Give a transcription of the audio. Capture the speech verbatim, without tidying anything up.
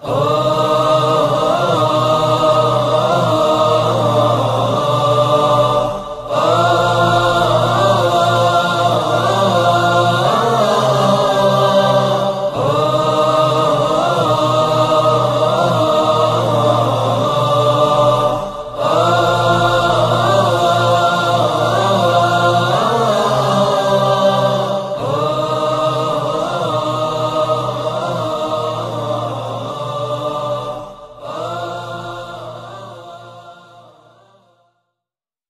Oh.